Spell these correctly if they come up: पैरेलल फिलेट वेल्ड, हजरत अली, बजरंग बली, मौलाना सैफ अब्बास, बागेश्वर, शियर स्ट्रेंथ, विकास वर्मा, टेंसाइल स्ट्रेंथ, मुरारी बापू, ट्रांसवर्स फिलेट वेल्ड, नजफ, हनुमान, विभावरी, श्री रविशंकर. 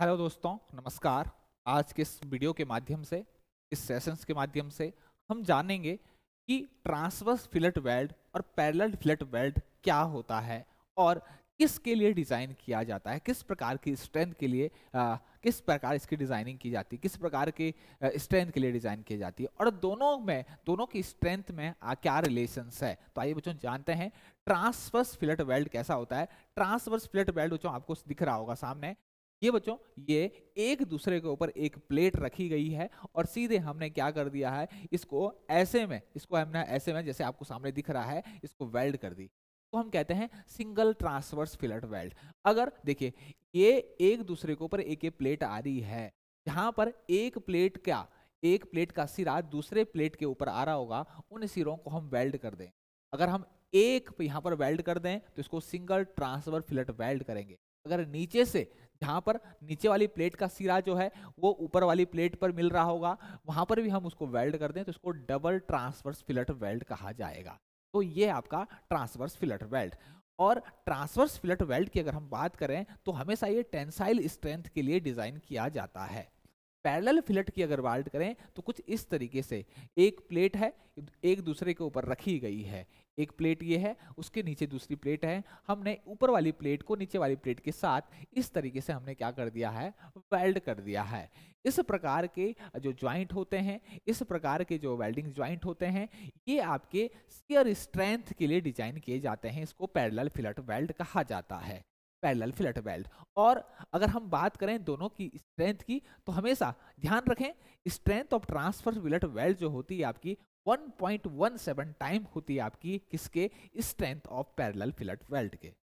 Hello दोस्तों, नमस्कार। आज के इस वीडियो के माध्यम से, इस सेशंस के माध्यम से हम जानेंगे कि ट्रांसवर्स फिलेट वेल्ड और पैरेलल फिलेट वेल्ड क्या होता है और किसके लिए डिज़ाइन किया जाता है, किस प्रकार की स्ट्रेंथ के लिए किस प्रकार इसकी डिज़ाइनिंग की जाती है, किस प्रकार की स्ट्रेंथ के लिए डिज़ाइन की जाती है और दोनों की स्ट्रेंथ में क्या रिलेशंस है। तो आइए बच्चों जानते हैं ट्रांसवर्स फिलेट वेल्ड कैसा होता है। ट्रांसवर्स फिलेट वेल्ड बच्चों आपको दिख रहा होगा सामने, ये बच्चों ये एक दूसरे के ऊपर एक प्लेट रखी गई है और सीधे हमने क्या कर दिया है, इसको हमने ऐसे में जैसे आपको सामने दिख रहा है इसको वेल्ड कर दी, तो हम कहते हैं सिंगल ट्रांसवर्स फिलेट वेल्ड। अगर देखिए ये एक दूसरे के ऊपर एक प्लेट आ रही है, जहाँ पर एक प्लेट का सिरा दूसरे प्लेट के ऊपर आ रहा होगा, उन सिरों को हम वेल्ड कर दें। अगर हम एक यहाँ पर वेल्ड कर दें तो इसको सिंगल ट्रांसवर्स फिलेट वेल्ड करेंगे। अगर नीचे से, जहाँ पर नीचे वाली प्लेट का सिरा जो है वो ऊपर वाली प्लेट पर मिल रहा होगा, वहाँ पर भी हम उसको वेल्ड कर दें तो इसको डबल ट्रांसवर्स फिलेट वेल्ड कहा जाएगा। तो ये आपका ट्रांसवर्स फिलेट वेल्ड। और ट्रांसवर्स फिलेट वेल्ड की अगर हम बात करें तो हमेशा ये टेंसाइल स्ट्रेंथ के लिए डिज़ाइन किया जाता है। पैरेलल फिलेट की अगर बात करें तो कुछ इस तरीके से, एक प्लेट है एक दूसरे के ऊपर रखी गई है, एक प्लेट ये है, उसके नीचे दूसरी प्लेट है, हमने ऊपर वाली प्लेट को नीचे वाली प्लेट के साथ इस तरीके से हमने क्या कर दिया है, वेल्ड कर दिया है। इस प्रकार के जो ज्वाइंट होते हैं, इस प्रकार के जो वेल्डिंग ज्वाइंट होते हैं, ये आपके शियर स्ट्रेंथ के लिए डिजाइन किए जाते हैं। इसको पैरेलल फिलेट वेल्ड कहा जाता है, पैरेलल फिलेट वेल्ड। और अगर हम बात करें दोनों की स्ट्रेंथ की तो हमेशा ध्यान रखें, strength of ट्रांसवर्स फिलेट वेल्ड जो होती है आपकी 1.17 टाइम होती है आपकी किसके, strength of पैरेलल फिलेट वेल्ड के।